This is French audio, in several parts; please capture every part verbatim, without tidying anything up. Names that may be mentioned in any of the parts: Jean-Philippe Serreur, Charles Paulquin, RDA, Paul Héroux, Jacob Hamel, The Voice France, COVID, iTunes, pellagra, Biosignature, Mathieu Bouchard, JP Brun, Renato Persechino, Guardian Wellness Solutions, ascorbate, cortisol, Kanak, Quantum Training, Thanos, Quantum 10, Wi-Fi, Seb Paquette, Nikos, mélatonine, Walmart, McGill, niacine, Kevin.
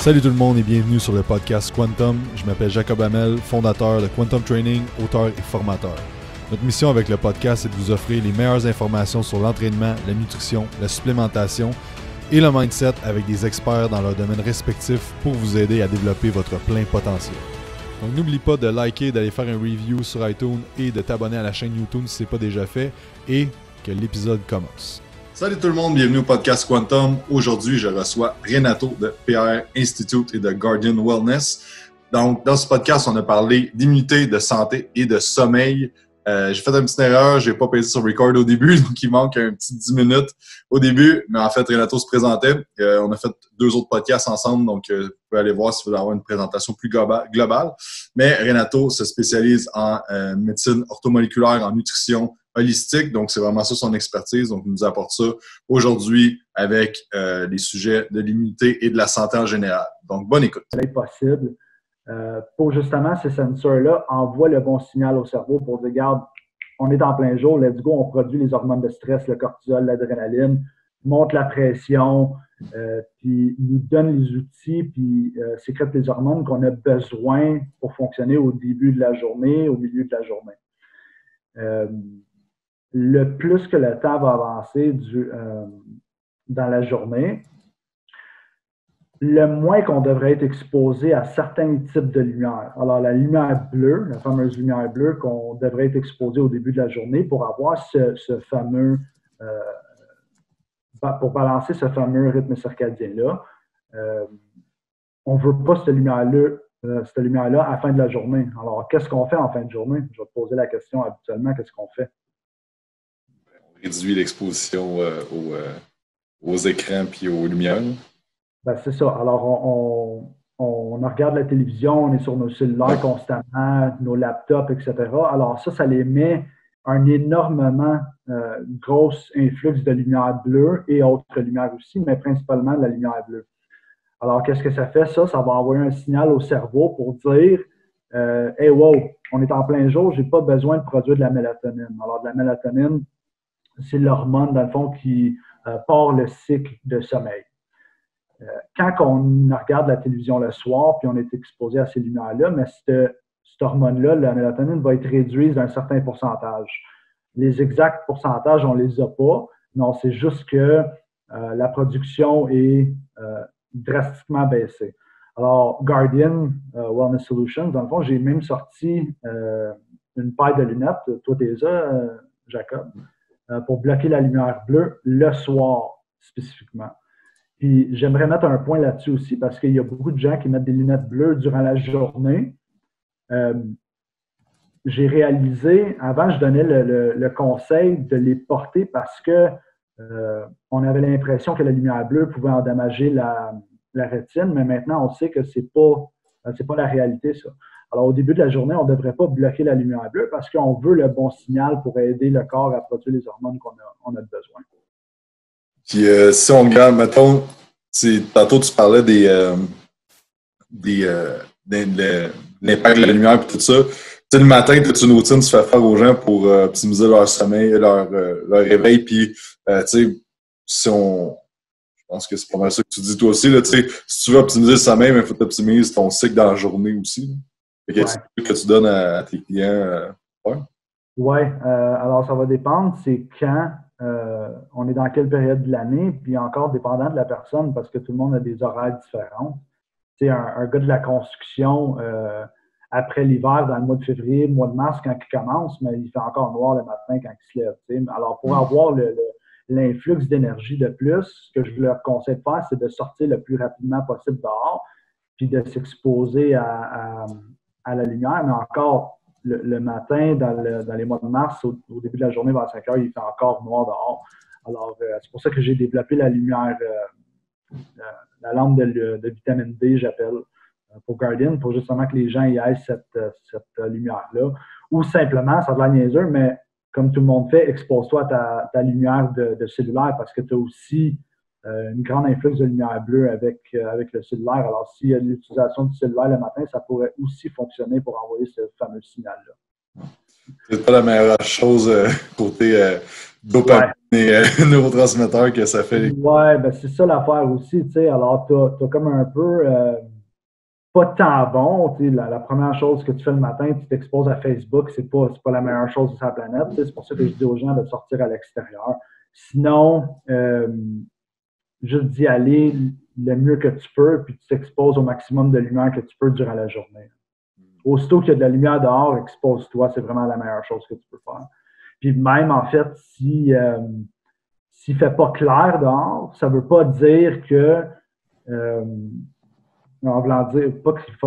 Salut tout le monde et bienvenue sur le podcast Quantum. Je m'appelle Jacob Hamel, fondateur de Quantum Training, auteur et formateur. Notre mission avec le podcast est de vous offrir les meilleures informations sur l'entraînement, la nutrition, la supplémentation et le mindset avec des experts dans leurs domaines respectifs pour vous aider à développer votre plein potentiel. Donc n'oublie pas de liker, d'aller faire un review sur iTunes et de t'abonner à la chaîne YouTube si ce n'est pas déjà fait et que l'épisode commence. Salut tout le monde, bienvenue au podcast Quantum. Aujourd'hui, je reçois Renato de P R Institute et de Guardian Wellness. Donc, dans ce podcast, on a parlé d'immunité, de santé et de sommeil. Euh, j'ai fait une petite erreur, j'ai pas pesé sur record au début, donc il manque un petit dix minutes au début. Mais en fait, Renato se présentait. Euh, on a fait deux autres podcasts ensemble, donc euh, vous pouvez aller voir si vous voulez avoir une présentation plus globale. Mais Renato se spécialise en euh, médecine orthomoléculaire, en nutrition holistique, donc c'est vraiment ça son expertise. Donc, il nous apporte ça aujourd'hui avec euh, les sujets de l'immunité et de la santé en général. Donc, bonne écoute. C'est possible euh, pour justement ces sensors-là, envoie le bon signal au cerveau pour dire, regarde, on est en plein jour, let's go, on produit les hormones de stress, le cortisol, l'adrénaline, monte la pression, euh, puis nous donne les outils, puis euh, sécrète les hormones qu'on a besoin pour fonctionner au début de la journée, au milieu de la journée. Euh, Le plus que le temps va avancer du, euh, dans la journée, le moins qu'on devrait être exposé à certains types de lumière. Alors, la lumière bleue, la fameuse lumière bleue qu'on devrait être exposé au début de la journée pour avoir ce, ce fameux, euh, pour balancer ce fameux rythme circadien-là, euh, on ne veut pas cette lumière-là. Euh, cette lumière-là à la fin de la journée. Alors, qu'est-ce qu'on fait en fin de journée? Je vais te poser la question habituellement, qu'est-ce qu'on fait? Réduit l'exposition euh, aux, euh, aux écrans puis aux lumières. Ben, c'est ça. Alors, on, on, on regarde la télévision, on est sur nos cellulaires ouais. constamment, nos laptops, et cetera. Alors ça, ça les met un énormément euh, gros influx de lumière bleue et autres lumières aussi, mais principalement de la lumière bleue. Alors, qu'est-ce que ça fait? Ça, ça va envoyer un signal au cerveau pour dire euh, « Hey, wow, on est en plein jour, j'ai pas besoin de produire de la mélatonine. » Alors, de la mélatonine, c'est l'hormone, dans le fond, qui euh, part le cycle de sommeil. Euh, quand on regarde la télévision le soir, puis on est exposé à ces lumières-là, mais cette, cette hormone-là, la mélatonine, va être réduite d'un certain pourcentage. Les exacts pourcentages, on ne les a pas, mais on sait juste que euh, la production est euh, drastiquement baissée. Alors, Guardian euh, Wellness Solutions, dans le fond, j'ai même sorti euh, une paire de lunettes, toi déjà, euh, Jacob, pour bloquer la lumière bleue le soir, spécifiquement. Puis, j'aimerais mettre un point là-dessus aussi, parce qu'il y a beaucoup de gens qui mettent des lunettes bleues durant la journée. Euh, j'ai réalisé, avant, je donnais le, le, le conseil de les porter parce que euh, on avait l'impression que la lumière bleue pouvait endommager la, la rétine, mais maintenant, on sait que c'est pas, c'est pas la réalité, ça. Alors, au début de la journée, on ne devrait pas bloquer la lumière bleue parce qu'on veut le bon signal pour aider le corps à produire les hormones qu'on a, on a besoin. Puis, euh, si on regarde, mettons, tantôt tu parlais des, euh, des, euh, des, des l'impact de la lumière et tout ça. Tu sais, le matin, tu as une routine que tu fais faire aux gens pour euh, optimiser leur sommeil, leur, euh, leur réveil. Puis, euh, tu sais, si on. Je pense que c'est pas mal ça que tu dis toi aussi. Là, si tu veux optimiser le sommeil, il faut t'optimiser ton cycle dans la journée aussi. Là. Qu'est-ce ouais. que tu donnes à tes clients? Oui, ouais, euh, alors ça va dépendre, c'est quand, euh, on est dans quelle période de l'année, puis encore dépendant de la personne, parce que tout le monde a des horaires différents. Tu sais, un, un gars de la construction, euh, après l'hiver, dans le mois de février, le mois de mars, quand il commence, mais il fait encore noir le matin quand il se lève. T'sais. Alors, pour mmh. avoir le, le, l'influx d'énergie de plus, ce que je leur conseille de faire, c'est de sortir le plus rapidement possible dehors, puis de s'exposer à... à à la lumière, mais encore le, le matin, dans, le, dans les mois de mars, au, au début de la journée, vers cinq heures, il fait encore noir dehors. Alors, euh, c'est pour ça que j'ai développé la lumière, euh, la, la lampe de, de vitamine D, j'appelle, euh, pour Guardian, pour justement que les gens y aient cette, euh, cette euh, lumière-là. Ou simplement, ça a de la niaiseux, mais comme tout le monde fait, expose-toi à ta, ta lumière de, de cellulaire parce que tu as aussi Euh, une grande influx de lumière bleue avec, euh, avec le cellulaire. Alors, s'il y a l'utilisation du cellulaire le matin, ça pourrait aussi fonctionner pour envoyer ce fameux signal-là. C'est pas la meilleure chose euh, côté euh, dopamine des euh, neurotransmetteurs que ça fait. Ouais, ben c'est ça l'affaire aussi, tu sais. Alors, t'as, t'as comme un peu euh, pas de temps bon. La, la première chose que tu fais le matin, tu t'exposes à Facebook, c'est pas, c'est pas la meilleure chose de sa planète. T'sais. C'est pour ça que je dis aux gens de sortir à l'extérieur. Sinon, euh, juste d'y aller le mieux que tu peux, puis tu t'exposes au maximum de lumière que tu peux durant la journée. Aussitôt qu'il y a de la lumière dehors, expose-toi, c'est vraiment la meilleure chose que tu peux faire. Puis même, en fait, si, euh, s'il ne fait pas clair dehors, ça ne veut pas dire que... Euh, en voulant dire, pas qu'il ne fait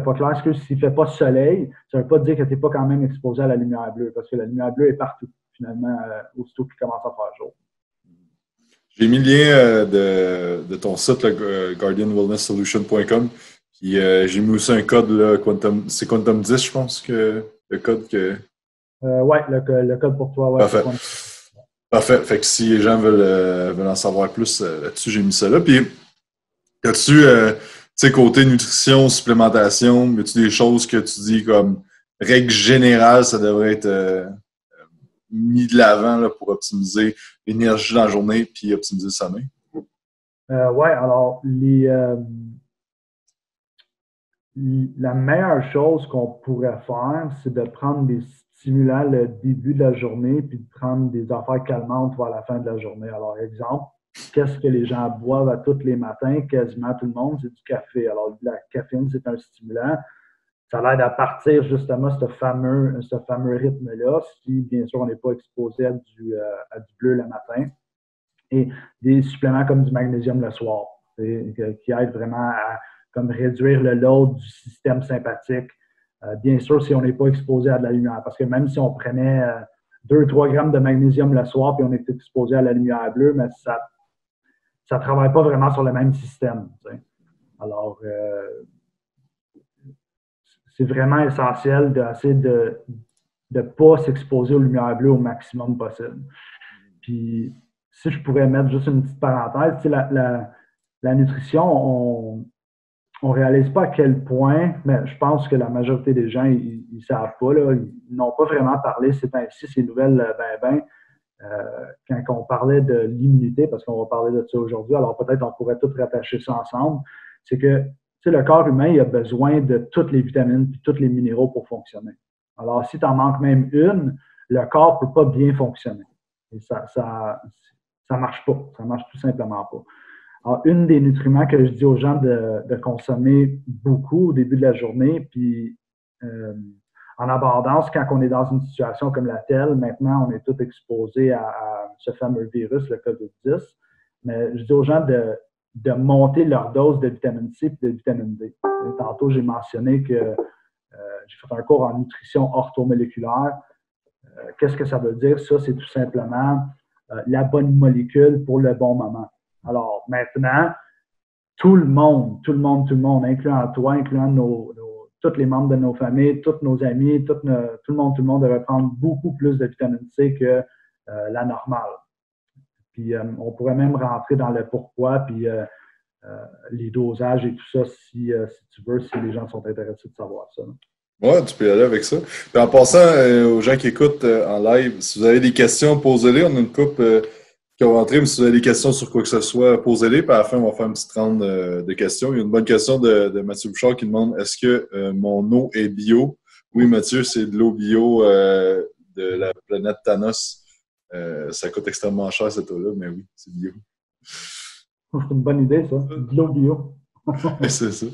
pas clair, parce que s'il ne fait pas soleil, ça ne veut pas dire que tu n'es pas quand même exposé à la lumière bleue, parce que la lumière bleue est partout, finalement, euh, aussitôt qu'il commence à faire jour. J'ai mis le lien euh, de, de ton site, euh, guardian wellness solution point com. Puis euh, j'ai mis aussi un code, là, Quantum, c'est Quantum dix, je pense, que le code que... Euh, oui, le, le code pour toi. Ouais, parfait. Parfait. Fait que si les gens veulent, euh, veulent en savoir plus euh, là-dessus, j'ai mis ça là. Puis, as-tu, euh, tu sais, côté nutrition, supplémentation, as-tu des choses que tu dis comme règle générale, ça devrait être euh, mis de l'avant là, pour optimiser l'énergie dans la journée puis optimiser le sommeil? Euh, oui, alors, les... Euh... La meilleure chose qu'on pourrait faire, c'est de prendre des stimulants le début de la journée puis de prendre des affaires calmantes vers la fin de la journée. Alors, exemple, qu'est-ce que les gens boivent à tous les matins? Quasiment tout le monde, c'est du café. Alors, la caféine, c'est un stimulant. Ça l'aide à partir justement ce fameux, ce fameux rythme-là, si bien sûr on n'est pas exposé à du, euh, à du bleu le matin. Et des suppléments comme du magnésium le soir, c'est, qui aident vraiment à comme réduire le load du système sympathique, euh, bien sûr, si on n'est pas exposé à de la lumière. Parce que même si on prenait euh, deux à trois grammes de magnésium le soir puis on était exposé à la lumière bleue, mais ça ne travaille pas vraiment sur le même système. T'sais. Alors, euh, c'est vraiment essentiel d'essayer de ne pas s'exposer aux lumières bleues au maximum possible. Puis, si je pourrais mettre juste une petite parenthèse, la, la, la nutrition, on... On ne réalise pas à quel point, mais je pense que la majorité des gens, ils ne savent pas, là, ils n'ont pas vraiment parlé ces temps-ci, ces nouvelles, ben, ben, euh, quand on parlait de l'immunité, parce qu'on va parler de ça aujourd'hui, alors peut-être on pourrait tout rattacher ça ensemble, c'est que le corps humain, il a besoin de toutes les vitamines et tous les minéraux pour fonctionner. Alors, si tu en manques même une, le corps ne peut pas bien fonctionner. Et ça, ça, ça marche pas, ça marche tout simplement pas. Alors, une des nutriments que je dis aux gens de, de consommer beaucoup au début de la journée, puis euh, en abondance, quand on est dans une situation comme la telle, maintenant, on est tous exposés à, à ce fameux virus, le covid dix, mais je dis aux gens de, de monter leur dose de vitamine C et de vitamine D. Et tantôt, j'ai mentionné que euh, j'ai fait un cours en nutrition orthomoléculaire. Euh, qu'est-ce que ça veut dire? Ça, c'est tout simplement euh, la bonne molécule pour le bon moment. Alors, maintenant, tout le monde, tout le monde, tout le monde, incluant toi, incluant nos, nos, tous les membres de nos familles, tous nos amis, tout, nos, tout le monde, tout le monde devrait prendre beaucoup plus de vitamine C que euh, la normale. Puis, euh, on pourrait même rentrer dans le pourquoi, puis euh, euh, les dosages et tout ça, si, euh, si tu veux, si les gens sont intéressés de savoir ça. Ouais, tu peux y aller avec ça. Puis en passant, euh, aux gens qui écoutent euh, en live, si vous avez des questions, posez-les. On a une coupe... Euh, qui vont rentrer, mais si vous avez des questions sur quoi que ce soit, posez-les. Puis à la fin, on va faire une petite ronde euh, de questions. Il y a une bonne question de, de Mathieu Bouchard qui demande « Est-ce que euh, mon eau est bio? » Oui, Mathieu, c'est de l'eau bio euh, de la planète Thanos. Euh, ça coûte extrêmement cher, cette eau-là, mais oui, c'est bio. C'est une bonne idée, ça. De l'eau bio. C'est ça.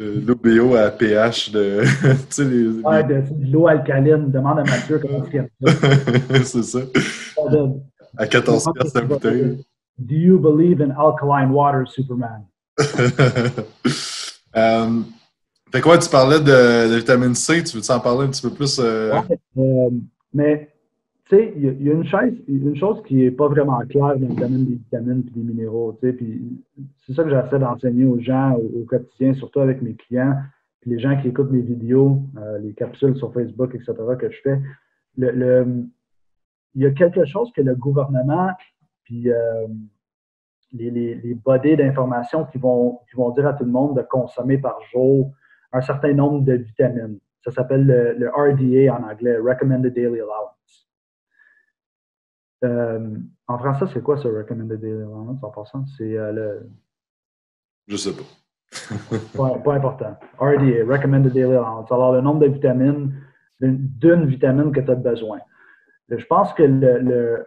Euh, l'eau bio à pH de... tu sais, les... Ouais, de, de l'eau alcaline. Demande à Mathieu comment il y a ça. C'est ça. À quatorze piastres la bouteille. Do you believe in alkaline water, Superman? euh, fait quoi, tu parlais de, de vitamine C, tu veux t'en parler un petit peu plus? Euh... Ouais, euh, mais, tu sais, il y a, y a une, chose, une chose qui n'est pas vraiment claire dans les vitamines, des vitamines et des minéraux, tu sais, puis c'est ça que j'essaie d'enseigner aux gens au, au quotidien, surtout avec mes clients, puis les gens qui écoutent mes vidéos, euh, les capsules sur Facebook, et cetera, que je fais. Le... le Il y a quelque chose que le gouvernement puis euh, les, les, les bodies d'information qui vont, qui vont dire à tout le monde de consommer par jour un certain nombre de vitamines. Ça s'appelle le, le R D A en anglais, Recommended Daily Allowance. Euh, en français, c'est quoi ce recommended daily allowance en passant? C'est euh, le. Je sais pas. pas. Pas important. R D A, recommended daily allowance. Alors, le nombre de vitamines, d'une vitamine que tu as besoin. Je pense que le, le,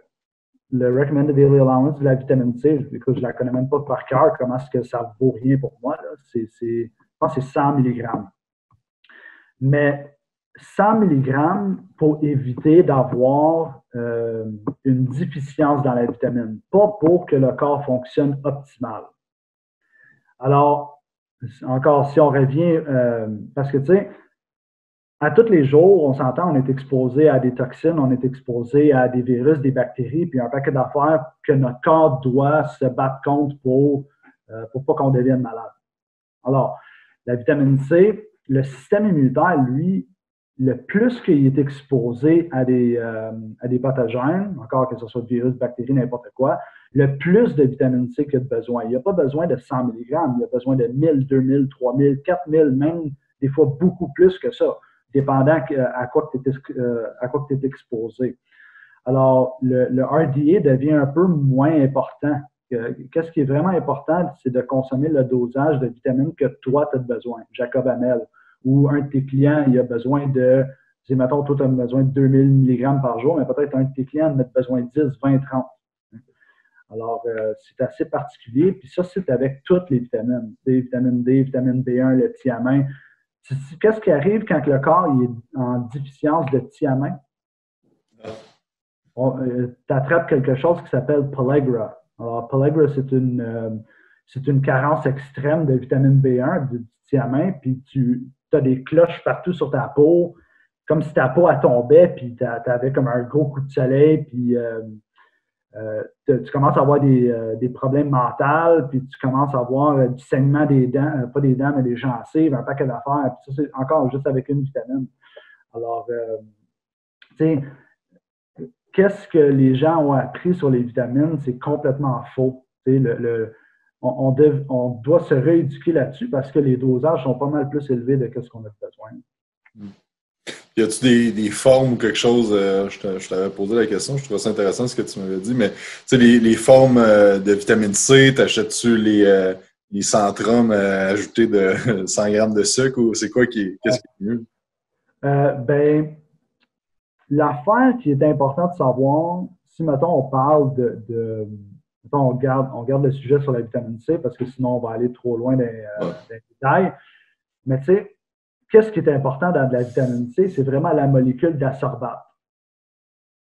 le recommended daily allowance de la vitamine C, écoute, je ne la connais même pas par cœur, comment est-ce que ça vaut rien pour moi. Là. C'est, c'est, je pense que c'est cent milligrammes. Mais cent milligrammes pour éviter d'avoir euh, une déficience dans la vitamine, pas pour que le corps fonctionne optimal. Alors, encore, si on revient, euh, parce que, tu sais, à tous les jours, on s'entend, on est exposé à des toxines, on est exposé à des virus, des bactéries, puis un paquet d'affaires que notre corps doit se battre contre pour euh, pour pas qu'on devienne malade. Alors, la vitamine C, le système immunitaire, lui, le plus qu'il est exposé à des, euh, à des pathogènes, encore que ce soit virus, bactéries, n'importe quoi, le plus de vitamine C qu'il a de besoin. Il n'y a pas besoin de cent milligrammes, il a besoin de mille, deux mille, trois mille, quatre mille, même des fois beaucoup plus que ça, dépendant à quoi tu es, es exposé. Alors, le, le R D A devient un peu moins important. Qu'est-ce qui est vraiment important, c'est de consommer le dosage de vitamines que toi, tu as besoin. Jacob Hamel. Ou un de tes clients, il a besoin de, dis, mettons, toi, tu as besoin de deux mille milligrammes par jour, mais peut-être un de tes clients en a besoin de dix, vingt, trente. Alors, euh, c'est assez particulier. Puis ça, c'est avec toutes les vitamines. Des vitamines D, vitamine B un, le thiamin. Qu'est-ce qui arrive quand le corps il est en déficience de thiamin? Euh, tu attrapes quelque chose qui s'appelle pellagra. Alors, pellagra, c'est une, euh, c'est une carence extrême de vitamine B un, du thiamin, puis tu... tu as des cloches partout sur ta peau, comme si ta peau elle tombait, puis tu avais comme un gros coup de soleil, puis euh, euh, tu commences à avoir des, euh, des problèmes mentaux, puis tu commences à avoir euh, du saignement des dents, euh, pas des dents, mais des gencives, un paquet d'affaires, puis ça, c'est encore juste avec une vitamine. Alors, euh, tu sais, qu'est-ce que les gens ont appris sur les vitamines? C'est complètement faux. Tu sais, le, le On, dev, on doit se rééduquer là-dessus parce que les dosages sont pas mal plus élevés de ce qu'on a besoin. Mmh. Y a-tu des, des formes ou quelque chose? Euh, je t'avais posé la question, je trouvais ça intéressant ce que tu m'avais dit, mais tu sais, les, les formes euh, de vitamine C, t'achètes-tu les, euh, les centrums euh, ajoutés de cent grammes de sucre ou c'est quoi qui est, qu'est-ce qui est mieux? Euh, ben, l'affaire qui est importante de savoir, si mettons on parle de. de On garde, on garde le sujet sur la vitamine C parce que sinon, on va aller trop loin dans les détails. Mais tu sais, qu'est-ce qui est important dans de la vitamine C? C'est vraiment la molécule d'ascorbate.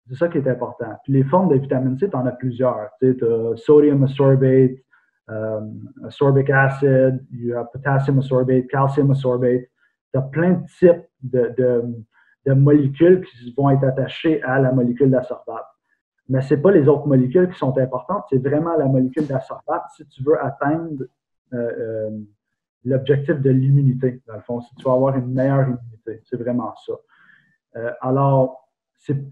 C'est ça qui est important. Puis les formes de vitamine C, tu en as plusieurs. Tu as sodium ascorbate, um, ascorbic acid, you have potassium ascorbate, calcium ascorbate. Tu as plein de types de, de, de molécules qui vont être attachées à la molécule d'ascorbate. Mais ce n'est pas les autres molécules qui sont importantes, c'est vraiment la molécule d'ascorbate si tu veux atteindre euh, euh, l'objectif de l'immunité, dans le fond, si tu veux avoir une meilleure immunité. C'est vraiment ça. Euh, alors, c'est,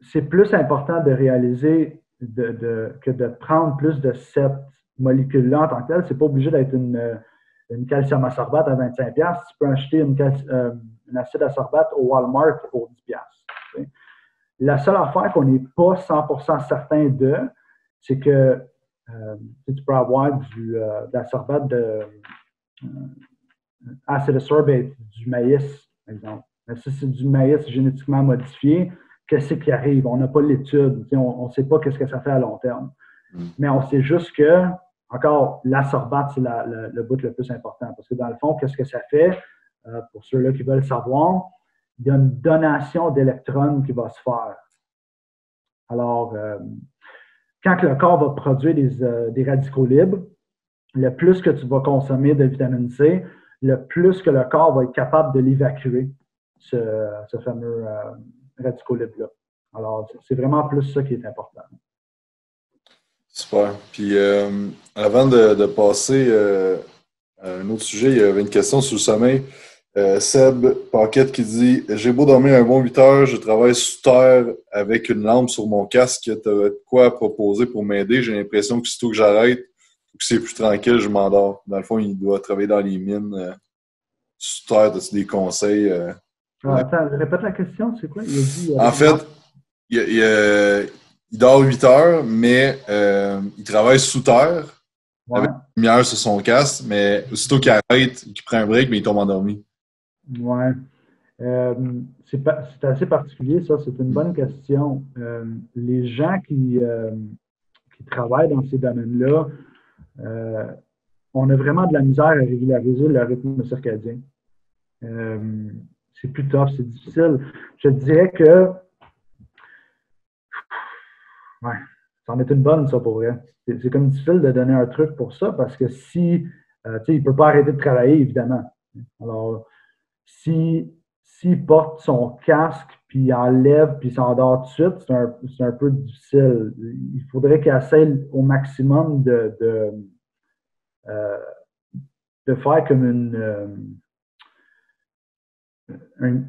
c'est plus important de réaliser de, de, que de prendre plus de cette molécule-là en tant que telle. Ce n'est pas obligé d'être une, une calcium ascorbate à vingt-cinq dollars. Tu peux acheter une, euh, une acide ascorbate au Walmart pour dix dollars. Tu sais. La seule affaire qu'on n'est pas cent pour cent certain de, c'est que euh, tu peux avoir du, euh, de l'ascorbate de euh, acid ascorbate, du maïs, par exemple. Mais si c'est du maïs génétiquement modifié, qu'est-ce qui arrive? On n'a pas l'étude, on ne sait pas qu'est-ce que ça fait à long terme. Mm. Mais on sait juste que, encore, l'ascorbate, c'est la, la, le bout le plus important. Parce que dans le fond, qu'est-ce que ça fait? Euh, pour ceux-là qui veulent savoir, il y a une donation d'électrons qui va se faire. Alors, euh, quand le corps va produire des, euh, des radicaux libres, le plus que tu vas consommer de vitamine C, le plus que le corps va être capable de l'évacuer, ce, ce fameux euh, radicaux libre-là. Alors, c'est vraiment plus ça qui est important. Super. Puis, euh, avant de, de passer euh, à un autre sujet, il y avait une question sur le sommeil. Euh, Seb Paquette qui dit « J'ai beau dormir un bon huit heures, je travaille sous terre avec une lampe sur mon casque. Tu as quoi à proposer pour m'aider? J'ai l'impression que sitôt que j'arrête, que c'est plus tranquille, je m'endors. » Dans le fond, il doit travailler dans les mines. Euh, sous terre, as-tu des conseils? Euh, ah, attends, répète la question, c'est quoi? Il a dit, euh, en fait, il, il, euh, il dort huit heures, mais euh, il travaille sous terre. Ouais. Avec une lumière sur son casque, mais aussitôt qu'il arrête, qu'il prend un break, mais il tombe endormi. Ouais. Euh, c'est, pa- c'est assez particulier, ça. C'est une bonne question. Euh, les gens qui, euh, qui travaillent dans ces domaines-là, euh, on a vraiment de la misère à régulariser le rythme circadien. Euh, c'est plus tough, c'est difficile. Je dirais que... Ouais. C'en est une bonne, ça, pour vrai. C'est, c'est comme difficile de donner un truc pour ça parce que si, euh, tu sais, il ne peut pas arrêter de travailler, évidemment. Alors, si, s'il porte son casque, puis il enlève, puis il s'endort tout de suite, c'est un, c'est un peu difficile. Il faudrait qu'il essaie au maximum de, de, euh, de faire comme une, euh, une...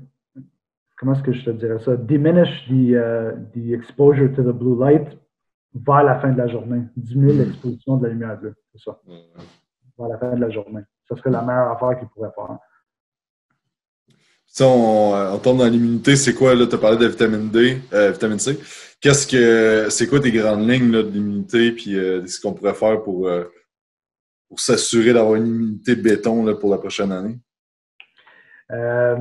Comment est-ce que je te dirais ça? Diminish the, uh, the exposure to the blue light vers la fin de la journée. Diminuer l'exposition de la lumière bleue, c'est ça. Vers la fin de la journée. Ça serait la meilleure affaire qu'il pourrait faire. Si on, on tombe dans l'immunité, c'est quoi, là, tu as parlé de vitamine D, euh, vitamine C. Qu'est-ce que, c'est quoi tes grandes lignes là, de l'immunité, puis euh, ce qu'on pourrait faire pour, euh, pour s'assurer d'avoir une immunité béton là, pour la prochaine année? Euh,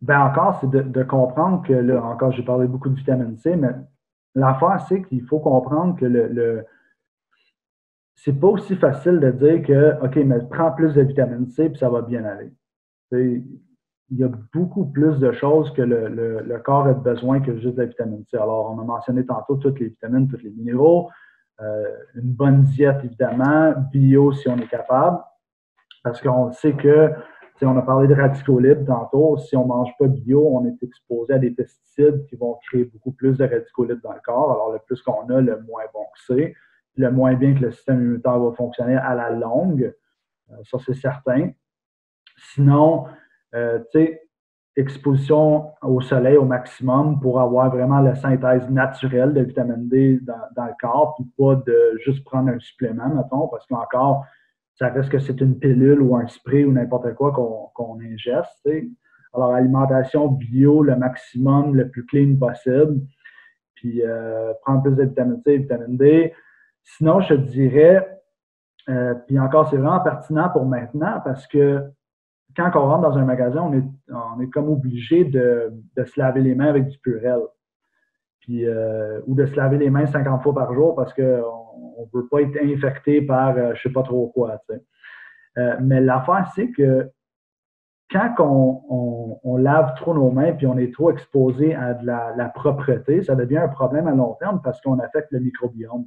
ben encore, c'est de, de comprendre que, là, encore, j'ai parlé beaucoup de vitamine C, mais l'affaire, c'est qu'il faut comprendre que le, le c'est pas aussi facile de dire que, OK, mais prends plus de vitamine C puis ça va bien aller. C'est, il y a beaucoup plus de choses que le, le, le corps a besoin que juste de la vitamine C. Alors, on a mentionné tantôt toutes les vitamines, tous les minéraux, euh, une bonne diète, évidemment, bio si on est capable, parce qu'on sait que, tu sais, on a parlé de radicaux libres tantôt. Si on ne mange pas bio, on est exposé à des pesticides qui vont créer beaucoup plus de radicaux libres dans le corps. Alors, le plus qu'on a, le moins bon que c'est, le moins bien que le système immunitaire va fonctionner à la longue. Euh, ça, c'est certain. Sinon, euh, tu sais, exposition au soleil au maximum pour avoir vraiment la synthèse naturelle de vitamine D dans, dans le corps, puis pas de juste prendre un supplément, mettons, parce qu'encore, ça reste que c'est une pilule ou un spray ou n'importe quoi qu'on, qu'on ingeste. T'sais. Alors, alimentation bio, le maximum, le plus clean possible. Puis, euh, prendre plus de vitamine C et vitamine D. Sinon, je te dirais, euh, puis encore, c'est vraiment pertinent pour maintenant parce que quand on rentre dans un magasin, on est, on est comme obligé de, de se laver les mains avec du Purel. Puis, euh, ou de se laver les mains cinquante fois par jour parce qu'on ne veut pas être infecté par euh, je ne sais pas trop quoi. Euh, mais l'affaire, c'est que quand on, on, on lave trop nos mains puis on est trop exposé à de la, la propreté, ça devient un problème à long terme parce qu'on affecte le microbiome.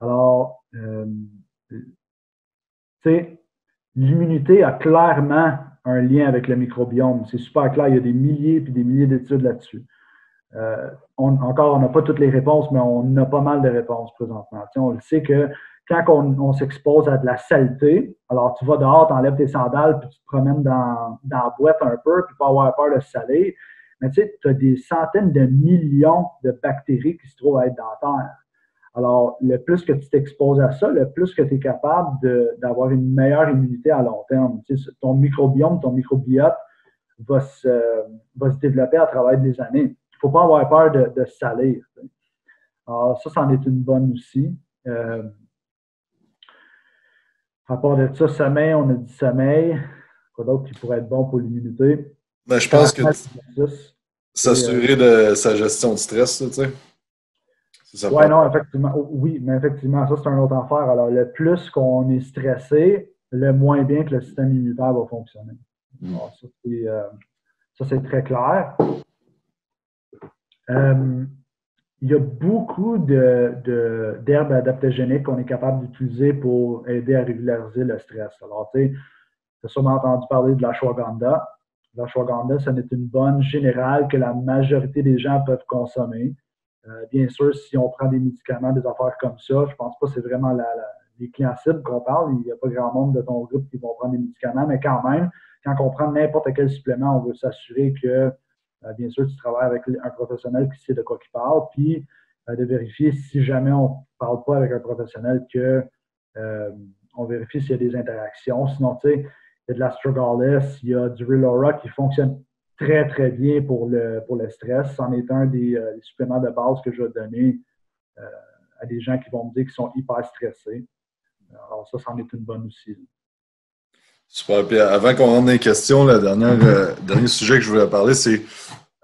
Alors, euh, tu sais, l'immunité a clairement un lien avec le microbiome. C'est super clair. Il y a des milliers et des milliers d'études là-dessus. Euh, on, encore, on n'a pas toutes les réponses, mais on a pas mal de réponses présentement. T'sais, on le sait que quand on, on s'expose à de la saleté, alors tu vas dehors, tu enlèves tes sandales, puis tu te promènes dans, dans la boîte un peu, puis pas avoir peur de se saler. Mais tu sais, tu as des centaines de millions de bactéries qui se trouvent à être dans la terre. Alors, le plus que tu t'exposes à ça, le plus que tu es capable de, d'avoir une meilleure immunité à long terme. T'sais, ton microbiome, ton microbiote va se, euh, va se développer à travers des années. Il ne faut pas avoir peur de, de salir. Alors, ça, c'en est une bonne aussi. Euh, à part de ça, sommeil, on a dit sommeil. Quoi d'autre qui pourrait être bon pour l'immunité? Ben, je pense que s'assurer euh, de sa gestion de stress, tu sais. Oui, non, effectivement. Oui, mais effectivement, ça, c'est une autre affaire. Alors, le plus qu'on est stressé, le moins bien que le système immunitaire va fonctionner. Mm. Alors, ça, c'est, euh, ça, c'est très clair. Euh, il y a beaucoup de, de, d'herbes adaptogéniques qu'on est capable d'utiliser pour aider à régulariser le stress. Alors, tu sais, tu as sûrement entendu parler de l'ashwagandha. L'ashwagandha, ce n'est une bonne générale que la majorité des gens peuvent consommer. Euh, bien sûr, si on prend des médicaments, des affaires comme ça, je pense pas que c'est vraiment la, la, les clients cibles qu'on parle. Il n'y a pas grand monde de ton groupe qui vont prendre des médicaments, mais quand même, quand on prend n'importe quel supplément, on veut s'assurer que bien sûr, tu travailles avec un professionnel qui sait de quoi il parle, puis euh, de vérifier si jamais on ne parle pas avec un professionnel que euh, on vérifie s'il y a des interactions. Sinon, tu sais, il y a de l'astragalus, il y a du Rillora qui fonctionne très, très bien pour le, pour le stress. C'en est un des euh, suppléments de base que je vais donner euh, à des gens qui vont me dire qu'ils sont hyper stressés. Alors ça, c'en est une bonne aussi. Super. Puis avant qu'on rentre dans les questions, le dernier, euh, dernier sujet que je voulais parler, c'est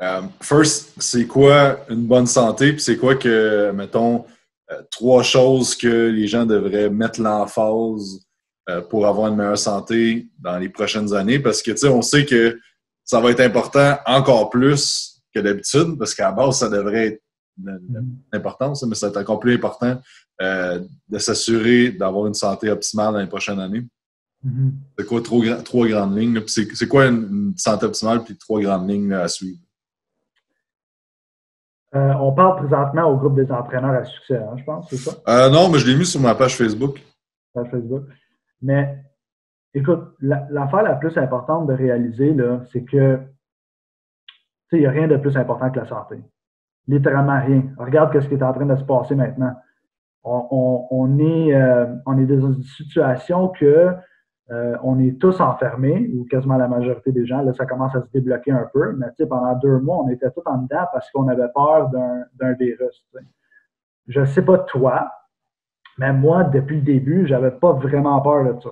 euh, first, c'est quoi une bonne santé? Puis c'est quoi que, mettons, euh, trois choses que les gens devraient mettre l'emphase euh, pour avoir une meilleure santé dans les prochaines années? Parce que, tu sais, on sait que ça va être important encore plus que d'habitude, parce qu'à la base, ça devrait être d'importance, mais ça va être encore plus important euh, de s'assurer d'avoir une santé optimale dans les prochaines années. Mm-hmm. C'est quoi trois, trois grandes lignes? Puis c'est, c'est quoi une, une santé optimale puis trois grandes lignes là, à suivre? Euh, on parle présentement au groupe des entraîneurs à succès, hein, je pense, c'est ça? Euh, non, mais je l'ai mis sur ma page Facebook. Page Facebook. Mais écoute, la, l'affaire la plus importante de réaliser, là, c'est que il n'y a rien de plus important que la santé. Littéralement rien. Regarde ce qui est en train de se passer maintenant. On, on, on, est, euh, on est dans une situation que euh, on est tous enfermés, ou quasiment la majorité des gens. Là, ça commence à se débloquer un peu. Mais tu sais, pendant deux mois, on était tous en dedans parce qu'on avait peur d'un, d'un virus. T'sais. Je ne sais pas toi, mais moi, depuis le début, je n'avais pas vraiment peur de ça.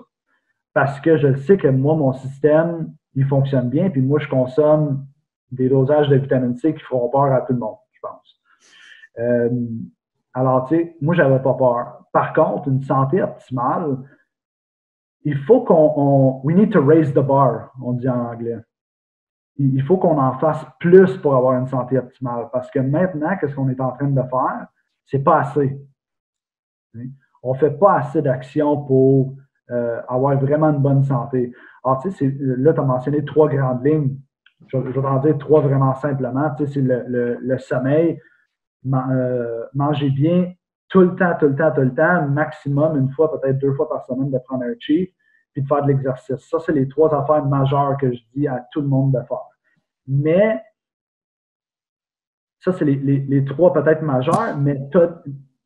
Parce que je sais que moi, mon système, il fonctionne bien, puis moi, je consomme des dosages de vitamine C qui feront peur à tout le monde, je pense. Euh, alors, tu sais, moi, j'avais pas peur. Par contre, une santé optimale, il faut qu'on... On, we need to raise the bar, on dit en anglais. Il, il faut qu'on en fasse plus pour avoir une santé optimale, parce que maintenant, qu'est-ce qu'on est en train de faire? C'est pas assez. On fait pas assez d'actions pour euh, avoir vraiment une bonne santé. Alors, tu sais, là, tu as mentionné trois grandes lignes. Je vais en dire trois vraiment simplement. Tu sais, c'est le, le, le sommeil. Man, euh, manger bien tout le temps, tout le temps, tout le temps. Maximum, une fois, peut-être deux fois par semaine, de prendre un cheat puis de faire de l'exercice. Ça, c'est les trois affaires majeures que je dis à tout le monde de faire. Mais, ça, c'est les, les, les trois peut-être majeures, mais tu as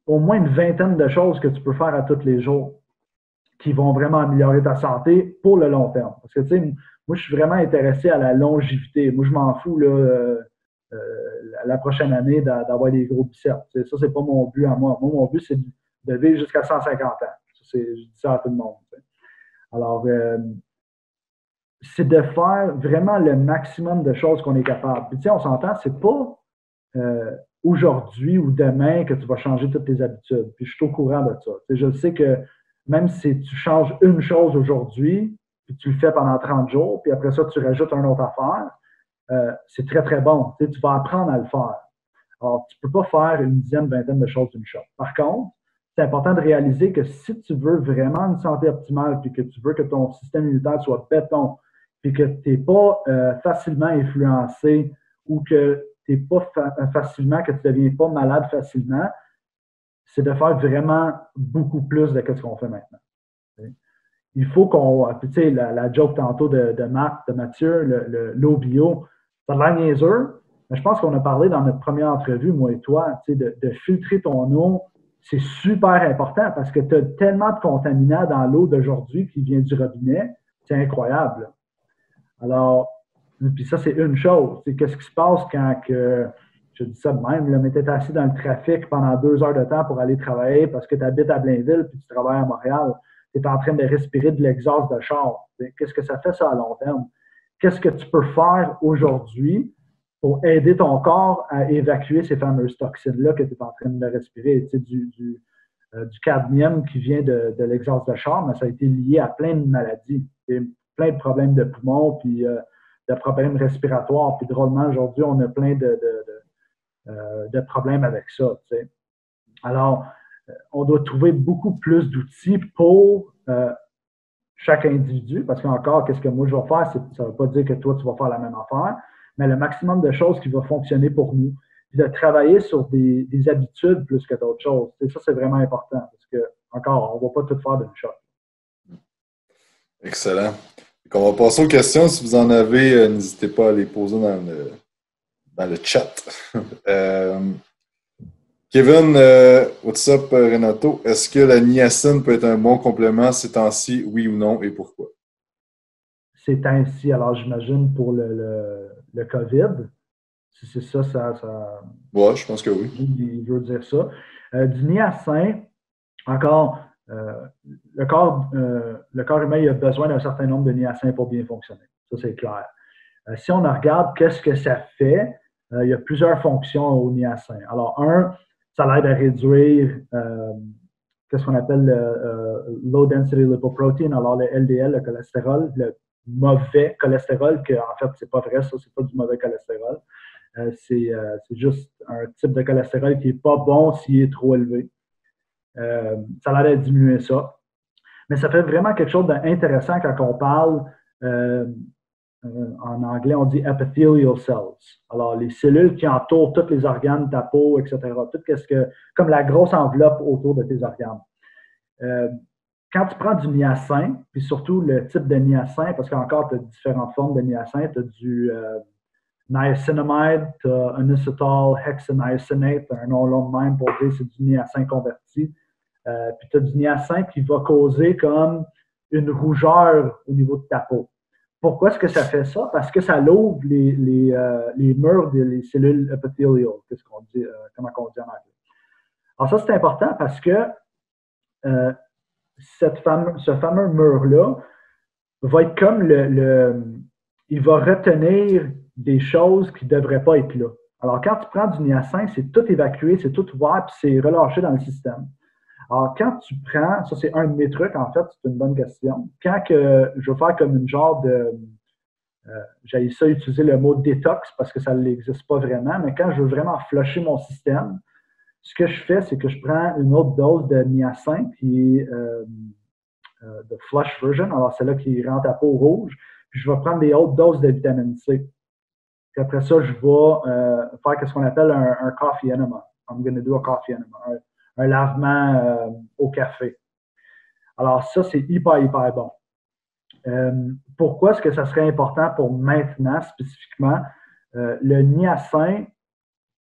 au moins une vingtaine de choses que tu peux faire à tous les jours qui vont vraiment améliorer ta santé pour le long terme. Parce que, tu sais, moi, je suis vraiment intéressé à la longévité. Moi, je m'en fous, là, euh, euh, la prochaine année, d'a, d'avoir des gros biceps. T'sais, ça, c'est pas mon but à moi. Moi, mon but, c'est de vivre jusqu'à cent cinquante ans. Ça, c'est, je dis ça à tout le monde. T'sais. Alors, euh, c'est de faire vraiment le maximum de choses qu'on est capable. Puis, tu sais, on s'entend, c'est pas euh, aujourd'hui ou demain que tu vas changer toutes tes habitudes. Puis, je suis au courant de ça. T'sais, je sais que même si tu changes une chose aujourd'hui, puis tu le fais pendant trente jours, puis après ça, tu rajoutes une autre affaire, euh, c'est très, très bon. Tu sais, tu vas apprendre à le faire. Alors, tu ne peux pas faire une dizaine, vingtaine de choses d'une shot. Par contre, c'est important de réaliser que si tu veux vraiment une santé optimale, puis que tu veux que ton système immunitaire soit béton, puis que tu n'es pas euh, facilement influencé, ou que tu n'es pas fa- facilement, que tu ne deviens pas malade facilement, c'est de faire vraiment beaucoup plus de ce qu'on fait maintenant. Il faut qu'on... Tu sais, la, la joke tantôt de, de Marc, de Mathieu, le, le, l'eau bio, ça a l'air niaiseux, mais je pense qu'on a parlé dans notre première entrevue, moi et toi, tu sais, de, de filtrer ton eau, c'est super important parce que tu as tellement de contaminants dans l'eau d'aujourd'hui qui vient du robinet, c'est incroyable. Alors, puis ça, c'est une chose. C'est qu'est-ce qui se passe quand que... Je dis ça de même, là, mais tu es assis dans le trafic pendant deux heures de temps pour aller travailler parce que tu habites à Blainville puis tu travailles à Montréal. Tu es en train de respirer de l'exhaust de char. Qu'est-ce que ça fait, ça, à long terme? Qu'est-ce que tu peux faire aujourd'hui pour aider ton corps à évacuer ces fameuses toxines-là que tu es en train de respirer? Tu sais, du, du, euh, du cadmium qui vient de, de l'exhaust de char, mais ça a été lié à plein de maladies, et plein de problèmes de poumons, puis euh, de problèmes respiratoires. Puis drôlement, aujourd'hui, on a plein de, de, de, euh, de problèmes avec ça. Tu sais. Alors, on doit trouver beaucoup plus d'outils pour euh, chaque individu, parce qu'encore, qu'est-ce que moi je vais faire, c'est, ça ne veut pas dire que toi, tu vas faire la même affaire, mais le maximum de choses qui vont fonctionner pour nous, puis de travailler sur des, des habitudes plus que d'autres choses. Et ça, c'est vraiment important, parce que encore, on ne va pas tout faire d'une shot. Excellent. Donc, on va passer aux questions. Si vous en avez, euh, n'hésitez pas à les poser dans le, dans le chat. euh... Kevin, euh, what's up Renato? Est-ce que la niacine peut être un bon complément ces temps-ci, oui ou non, et pourquoi? ces temps-ci, alors j'imagine pour le, le, le COVID. Si c'est ça, ça... ça oui, je pense que oui. Il veut dire ça. Euh, du niacin, encore, euh, le, corps, euh, le corps humain il a besoin d'un certain nombre de niacin pour bien fonctionner. Ça, c'est clair. Euh, si on regarde qu'est-ce que ça fait, euh, il y a plusieurs fonctions au niacin. Alors, un, ça l'aide à réduire euh, qu'est-ce qu'on appelle le euh, low density lipoprotein, alors le L D L, le cholestérol, le mauvais cholestérol, que en fait, c'est pas vrai, ça, c'est pas du mauvais cholestérol. Euh, c'est, euh, c'est juste un type de cholestérol qui n'est pas bon s'il est trop élevé. Euh, ça a l'air de diminuer ça. Mais ça fait vraiment quelque chose d'intéressant quand on parle, euh, euh, en anglais, on dit « epithelial cells ». Alors, les cellules qui entourent tous les organes, ta peau, et cetera, tout qu'est-ce que, comme la grosse enveloppe autour de tes organes. Euh, quand tu prends du niacin, puis surtout le type de niacin, parce qu'encore, tu as différentes formes de niacin, tu as du... Euh, niacinamide, uh, inositol, hexaniacinate, un nom long de même pour dire c'est du niacin converti. Euh, puis tu as du niacin qui va causer comme une rougeur au niveau de ta peau. Pourquoi est-ce que ça fait ça? Parce que ça l'ouvre les, les, euh, les murs des les cellules epithelial, qu'est-ce qu'on dit, euh, comment on dit en anglais. Alors ça, c'est important parce que euh, cette fame, ce fameux mur-là va être comme le... le il va retenir des choses qui ne devraient pas être là. Alors, quand tu prends du niacin, c'est tout évacué, c'est tout ouvert, puis c'est relâché dans le système. Alors, quand tu prends, ça c'est un de mes trucs, en fait, c'est une bonne question. Quand que je veux faire comme une genre de, euh, j'allais ça utiliser le mot détox parce que ça n'existe pas vraiment, mais quand je veux vraiment flusher mon système, ce que je fais, c'est que je prends une autre dose de niacin qui est euh, euh, de flush version, alors celle-là qui rend ta peau rouge, puis je vais prendre des autres doses de vitamine C. Puis après ça, je vais euh, faire ce qu'on appelle un, un coffee enema. I'm going to do a coffee enema. Un, un lavement euh, au café. Alors ça, c'est hyper, hyper bon. Euh, pourquoi est-ce que ça serait important pour maintenant, spécifiquement? Euh, le niacin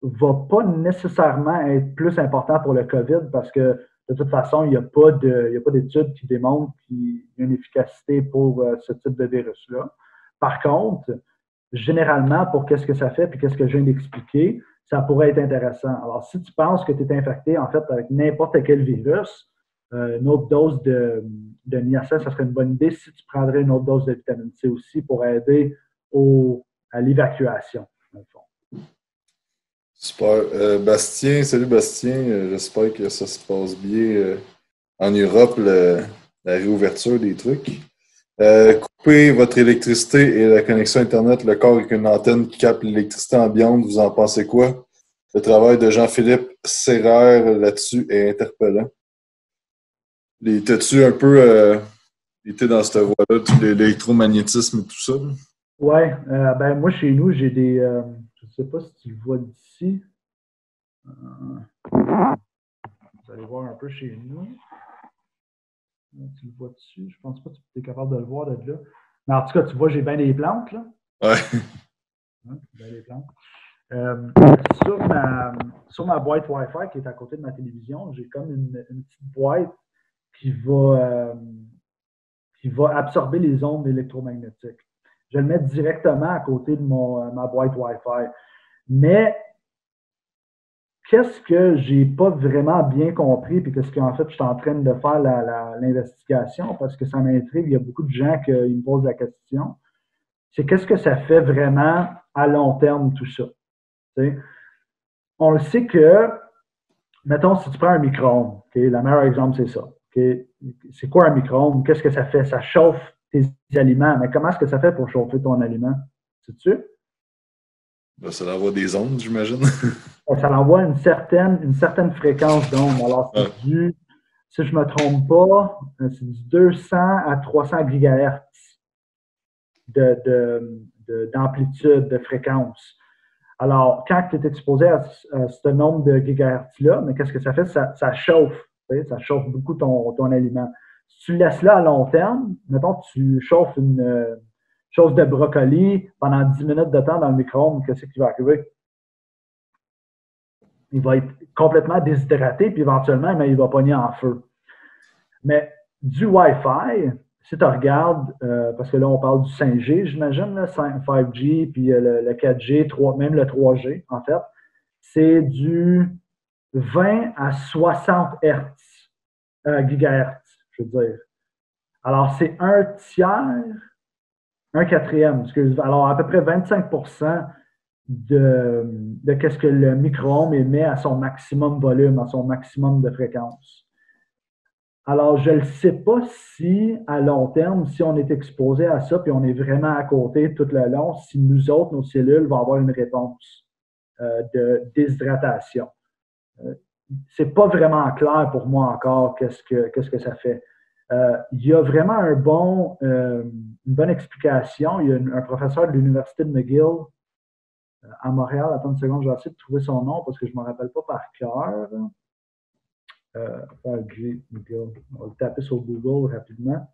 ne va pas nécessairement être plus important pour le COVID parce que, de toute façon, il n'y a pas de, il n'y a pas d'études qui démontrent qu'il y a une efficacité pour euh, ce type de virus-là. Par contre, généralement, pour qu'est-ce que ça fait puis qu'est-ce que je viens d'expliquer, ça pourrait être intéressant. Alors, si tu penses que tu es infecté, en fait, avec n'importe quel virus, euh, une autre dose de, de niacin, ça serait une bonne idée si tu prendrais une autre dose de vitamine C aussi pour aider au, à l'évacuation, dans le fond. Super. Euh, Bastien, salut Bastien. J'espère que ça se passe bien euh, en Europe, le, la réouverture des trucs. Euh, coupez votre électricité et la connexion Internet, le corps avec une antenne qui capte l'électricité ambiante, vous en pensez quoi? Le travail de Jean-Philippe Serreur là-dessus est interpellant. T'as-tu un peu euh, été dans cette voie-là, l'électromagnétisme et tout ça? Oui, euh, ben moi chez nous, j'ai des. Euh, je ne sais pas si tu le vois d'ici. Euh, vous allez voir un peu chez nous. Tu le vois dessus? Je pense pas que tu es capable de le voir de là. Mais en tout cas, tu vois, j'ai bien des plantes, là. Oui. Hein, bien des plantes. Euh, sur, ma, sur ma boîte Wi-Fi qui est à côté de ma télévision, j'ai comme une, une petite boîte qui va, euh, qui va absorber les ondes électromagnétiques. Je le mets directement à côté de mon, ma boîte Wi-Fi. Mais qu'est-ce que j'ai pas vraiment bien compris, puis qu'est-ce qu'en fait, je suis en train de faire la, la, l'investigation, parce que ça m'intrigue, il y a beaucoup de gens qui me posent la question, c'est qu'est-ce que ça fait vraiment à long terme, tout ça? T'sais? On le sait que, mettons, si tu prends un micro-ondes, okay, le meilleur exemple, c'est ça. Okay? C'est quoi un micro-ondes? Qu'est-ce que ça fait? Ça chauffe tes aliments, mais comment est-ce que ça fait pour chauffer ton aliment? Sais-tu? Ben, ça l'envoie des ondes, j'imagine. Ça l'envoie une certaine, une certaine fréquence d'ondes. Alors, c'est ouais. du, si je ne me trompe pas, c'est du deux cents à trois cents gigahertz de, de, de, d'amplitude, de fréquence. Alors, quand tu es exposé à, à ce nombre de gigahertz-là, mais qu'est-ce que ça fait? Ça, ça chauffe. Ça chauffe beaucoup ton, ton aliment. Si tu laisses là à long terme, mettons, tu chauffes une... chose de brocoli pendant dix minutes de temps dans le micro-ondes, qu'est-ce qui va arriver? Il va être complètement déshydraté, puis éventuellement, mais il va pogner en feu. Mais du Wi-Fi, si tu regardes, euh, parce que là, on parle du cinq G, j'imagine, là, cinq, cinq G, puis euh, le, le quatre G, trois, même le trois G, en fait, c'est du vingt à soixante hertz, euh, gigahertz, je veux dire. Alors, c'est un tiers, un quatrième, excusez-moi, alors à peu près vingt-cinq pour cent de, de qu'est-ce que le micro-ondes émet à son maximum volume, à son maximum de fréquence. Alors, je ne sais pas si, à long terme, si on est exposé à ça, puis on est vraiment à côté tout le long, si nous autres, nos cellules, vont avoir une réponse euh, de déshydratation. Euh, c'est pas vraiment clair pour moi encore qu'est-ce que, qu'est-ce que ça fait. Euh, il y a vraiment un bon, euh, une bonne explication. Il y a un, un professeur de l'Université de McGill euh, à Montréal. Attends une seconde, je vais essayer de trouver son nom parce que je ne me rappelle pas par cœur. Euh, on va le taper sur Google rapidement.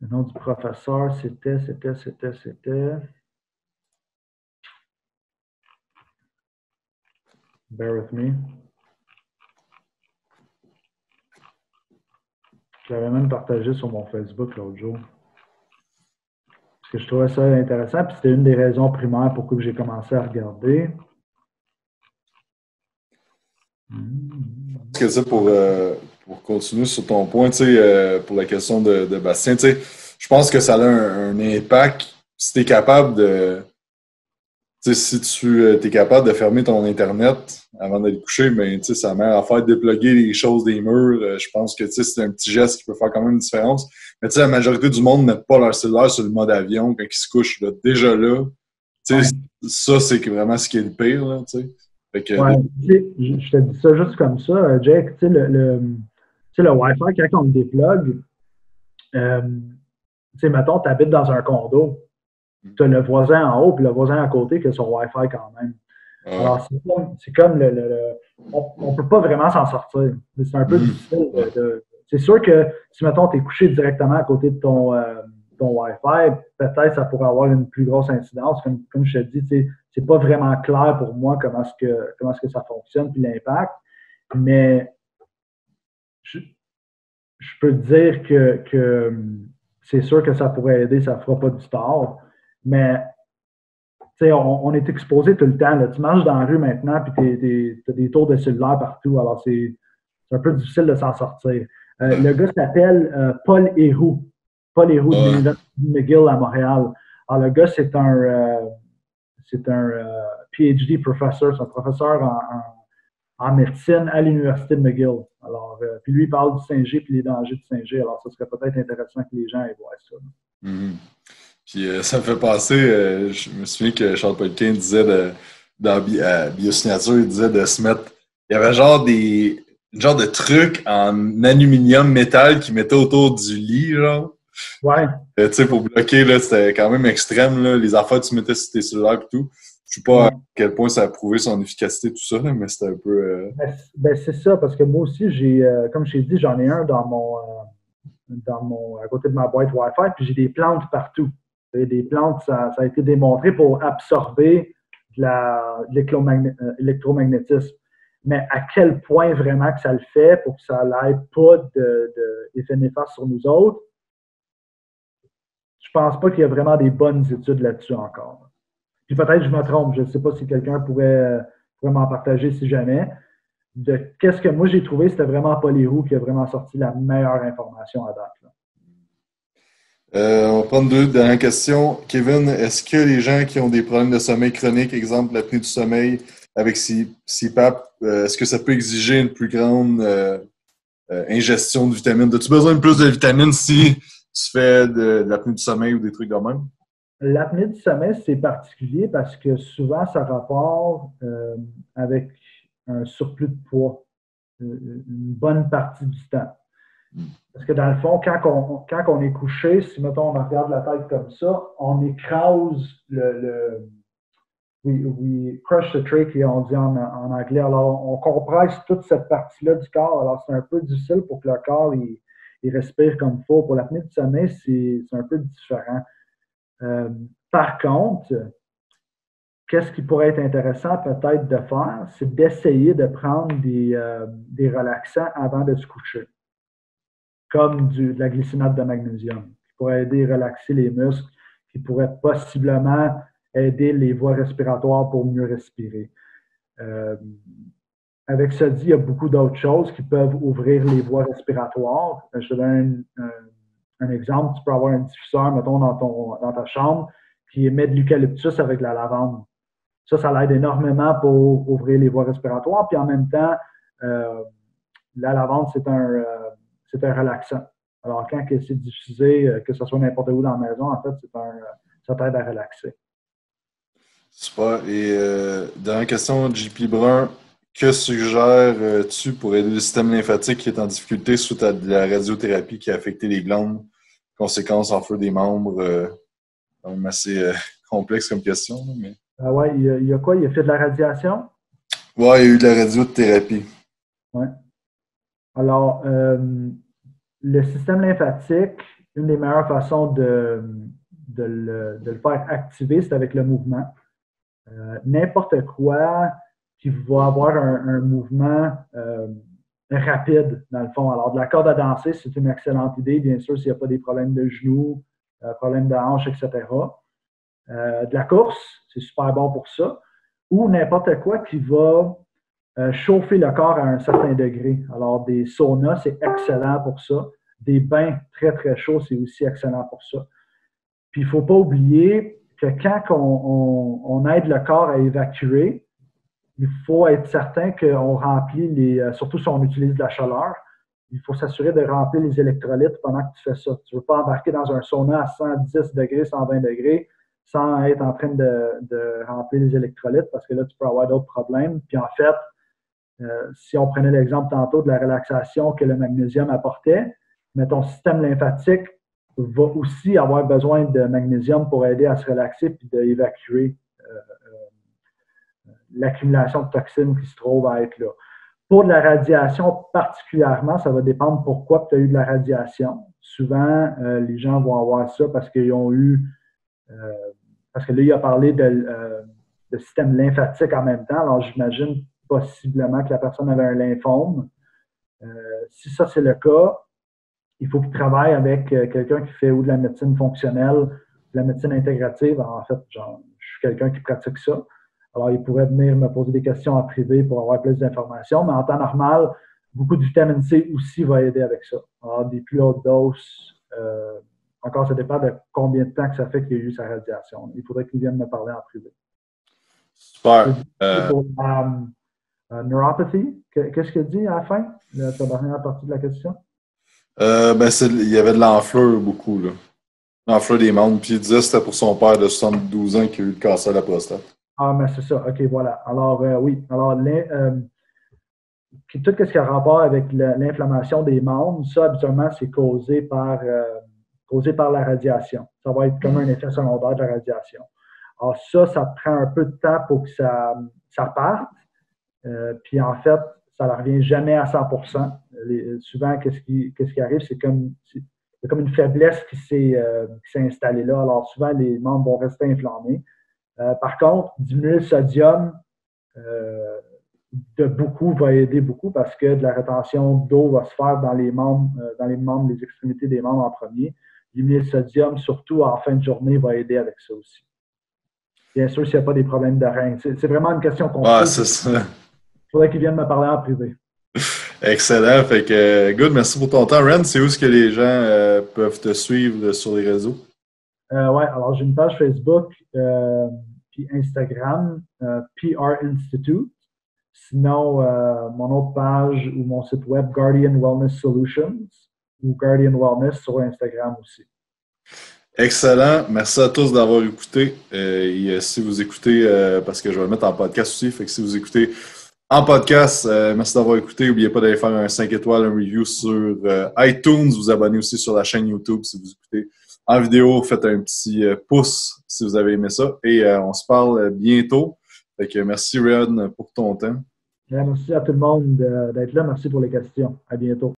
Le nom du professeur, c'était, c'était, c'était, c'était. Bear with me. Je l'avais même partagé sur mon Facebook l'autre jour. Parce que je trouvais ça intéressant, puis c'était une des raisons primaires pour que j'ai commencé à regarder. Que ça pour, euh, pour continuer sur ton point, tu sais, euh, pour la question de, de Bastien, tu sais, je pense que ça a un, un impact si tu es capable de. Tu sais, si tu euh, es capable de fermer ton Internet avant d'aller coucher, ben, tu sais, ça m'a à faire déploguer les choses des murs. Euh, je pense que, tu sais, c'est un petit geste qui peut faire quand même une différence. Mais, tu sais, la majorité du monde n'a pas leur cellulaire sur le mode avion quand ils se couchent. Là, déjà là, tu sais, ouais. Ça, c'est vraiment ce qui est le pire, là, tu sais. Que, ouais, euh, je te dis ça juste comme ça, Jake, tu sais, le, le, le Wi-Fi, quand on le déplogue, euh, tu sais, mettons, tu habites dans un condo, tu as le voisin en haut puis le voisin à côté qui a son Wi-Fi quand même. Ouais. Alors, c'est comme, c'est comme le, le, le, on ne peut pas vraiment s'en sortir. C'est un peu difficile. De, de, c'est sûr que si, mettons, tu es couché directement à côté de ton, euh, ton Wi-Fi, peut-être ça pourrait avoir une plus grosse incidence. Comme, comme je te dis, tu sais, c'est pas vraiment clair pour moi comment est-ce que, comment est-ce que ça fonctionne puis l'impact, mais je, je peux te dire que, que c'est sûr que ça pourrait aider, ça fera pas du tort, mais on, on est exposé tout le temps. Là. Tu marches dans la rue maintenant puis tu as des tours de cellulaire partout, alors c'est, c'est un peu difficile de s'en sortir. Euh, le gars s'appelle euh, Paul Héroux. Paul Héroux de l'Université de McGill à Montréal. Alors le gars, c'est un... Euh, C'est un euh, P H D professeur, c'est un professeur en, en, en médecine à l'Université de McGill. Alors, euh, puis lui, il parle du cinq G puis les dangers du cinq G. Alors, ça serait peut-être intéressant que les gens aient voir ça. Mm-hmm. Puis euh, ça me fait penser, euh, je me souviens que Charles Paulquin disait de, dans euh, Biosignature, il disait de se mettre. Il y avait genre des genre de trucs en aluminium métal qu'il mettait autour du lit, genre. Ouais. Euh, tu sais, pour bloquer, là, c'était quand même extrême, là, les affaires que tu mettais sur tes cellulaires et tout. Je ne sais pas à quel point ça a prouvé son efficacité, tout ça, mais c'était un peu... Euh... Ben, ben c'est ça, parce que moi aussi, j'ai euh, comme je t'ai dit, j'en ai un dans mon, euh, dans mon... à côté de ma boîte Wi-Fi, puis j'ai des plantes partout. Et des plantes, ça, ça a été démontré pour absorber de, la, de l'électromagn... euh, l'électromagnétisme. Mais à quel point vraiment que ça le fait pour que ça n'ait pas d'effet néfaste sur nous autres, je pense pas qu'il y a vraiment des bonnes études là-dessus encore. Puis peut-être je me trompe, je ne sais pas si quelqu'un pourrait, pourrait m'en partager si jamais. De qu'est-ce que moi j'ai trouvé, c'était vraiment Paul Héroux qui a vraiment sorti la meilleure information à date. Là. Euh, on va prendre deux dernières questions. Kevin, est-ce que les gens qui ont des problèmes de sommeil chronique, exemple l'apnée du sommeil avec C PAP, euh, est-ce que ça peut exiger une plus grande euh, euh, ingestion de vitamines? As-tu besoin de plus de vitamines si... Tu fais de, de l'apnée du sommeil ou des trucs de même? L'apnée du sommeil, c'est particulier parce que souvent, ça rapporte euh, avec un surplus de poids une bonne partie du temps. Parce que dans le fond, quand on, quand on est couché, si mettons, on regarde la tête comme ça, on écrase le... le we, we crush the trachea, on dit en, en anglais. Alors, on compresse toute cette partie-là du corps. Alors, c'est un peu difficile pour que le corps... Il, Il respire comme il faut. Pour l'apnée du sommeil, c'est, c'est un peu différent. Euh, par contre, qu'est-ce qui pourrait être intéressant peut-être de faire, c'est d'essayer de prendre des, euh, des relaxants avant de se coucher. comme du, de la glycinate de magnésium, qui pourrait aider à relaxer les muscles, qui pourrait possiblement aider les voies respiratoires pour mieux respirer. Euh, avec ça dit, il y a beaucoup d'autres choses qui peuvent ouvrir les voies respiratoires. Je te donne un, un, un exemple. Tu peux avoir un diffuseur, mettons, dans, ton, dans ta chambre, qui émet de l'eucalyptus avec de la lavande. Ça, ça l'aide énormément pour ouvrir les voies respiratoires. Puis en même temps, euh, la lavande, c'est un, euh, c'est un relaxant. Alors, quand c'est diffusé, que ce soit n'importe où dans la maison, en fait, c'est un, ça t'aide à relaxer. Super. Et euh, dernière question, J P Brun. Que suggères-tu pour aider le système lymphatique qui est en difficulté suite à de la radiothérapie qui a affecté les glandes, conséquences en feu des membres? Euh, quand même assez euh, complexe comme question. Mais... Ah ouais, il y, a, il y a quoi? Il a fait de la radiation? Ouais, il y a eu de la radiothérapie. Ouais. Alors, euh, le système lymphatique, une des meilleures façons de, de, le, de le faire activer, c'est avec le mouvement. Euh, n'importe quoi qui va avoir un, un mouvement euh, rapide, dans le fond. Alors, de la corde à danser, c'est une excellente idée, bien sûr, s'il n'y a pas des problèmes de genoux, euh, problèmes de hanche, et cetera. Euh, de la course, c'est super bon pour ça. Ou n'importe quoi qui va euh, chauffer le corps à un certain degré. Alors, des saunas, c'est excellent pour ça. Des bains très, très chauds, c'est aussi excellent pour ça. Puis, il ne faut pas oublier que quand on, on, on aide le corps à évacuer, il faut être certain qu'on remplit les... Surtout si on utilise de la chaleur, il faut s'assurer de remplir les électrolytes pendant que tu fais ça. Tu ne veux pas embarquer dans un sauna à cent dix degrés, cent vingt degrés, sans être en train de, de remplir les électrolytes, parce que là, tu peux avoir d'autres problèmes. Puis en fait, euh, si on prenait l'exemple tantôt de la relaxation que le magnésium apportait, mais ton système lymphatique va aussi avoir besoin de magnésium pour aider à se relaxer puis d'évacuer euh, euh, l'accumulation de toxines qui se trouve à être là. Pour de la radiation particulièrement, ça va dépendre pourquoi tu as eu de la radiation. Souvent, euh, les gens vont avoir ça parce qu'ils ont eu... Euh, parce que là, il a parlé de, euh, de système lymphatique en même temps. Alors, j'imagine possiblement que la personne avait un lymphome. Euh, si ça, c'est le cas, il faut qu'il travaille avec euh, quelqu'un qui fait ou de la médecine fonctionnelle, de la médecine intégrative. Alors, en fait, genre, je suis quelqu'un qui pratique ça. Alors, il pourrait venir me poser des questions en privé pour avoir plus d'informations. Mais en temps normal, beaucoup de vitamine C aussi va aider avec ça. Alors, des plus hautes doses... Euh, Encore, ça dépend de combien de temps que ça fait qu'il y a eu sa radiation. Il faudrait qu'il vienne me parler en privé. Super. Euh... Pour la euh, neuropathie, qu'est-ce qu'il dit à la fin? La dernière partie de la question? Euh, ben c'est, il y avait de l'enflure beaucoup. Là. L'enflure des membres. Puis il disait que c'était pour son père de soixante-douze ans qui a eu le cancer de la prostate. Ah, mais c'est ça. OK, voilà. Alors, euh, oui. Alors, les, euh, tout ce qui a rapport avec la, l'inflammation des membres, ça, habituellement, c'est causé par... Euh, causé par la radiation. Ça va être comme un effet secondaire de la radiation. Alors ça, ça prend un peu de temps pour que ça, ça parte. Euh, puis en fait, ça ne revient jamais à cent pour cent. Les, souvent, qu'est-ce qui, qu'est-ce qui arrive, c'est comme, c'est, c'est comme une faiblesse qui s'est, euh, qui s'est installée là. Alors souvent, les membres vont rester inflammés. Euh, par contre, diminuer le sodium euh, de beaucoup va aider beaucoup parce que de la rétention d'eau va se faire dans les membres, euh, dans les membres, les extrémités des membres en premier. Diminuer le sodium, surtout en fin de journée, va aider avec ça aussi. Bien sûr, s'il n'y a pas des problèmes de reins. C'est, c'est vraiment une question qu'on ah, c'est ça. Il faudrait qu'ils viennent me parler en privé. Excellent. Fait que, good, merci pour ton temps. Ren, c'est où est-ce que les gens euh, peuvent te suivre là, sur les réseaux? Euh, oui, alors j'ai une page Facebook euh, puis Instagram, euh, P R Institute. Sinon, euh, mon autre page ou mon site web, Guardian Wellness Solutions. Ou Guardian Wellness sur Instagram aussi. Excellent. Merci à tous d'avoir écouté. Euh, et si vous écoutez, euh, parce que je vais le mettre en podcast aussi, fait que si vous écoutez en podcast, euh, merci d'avoir écouté. N'oubliez pas d'aller faire un cinq étoiles, un review sur euh, iTunes. Vous abonnez aussi sur la chaîne YouTube si vous écoutez en vidéo. Faites un petit euh, pouce si vous avez aimé ça. Et euh, on se parle bientôt. Fait que merci, Red, pour ton temps. Merci à tout le monde d'être là. Merci pour les questions. À bientôt.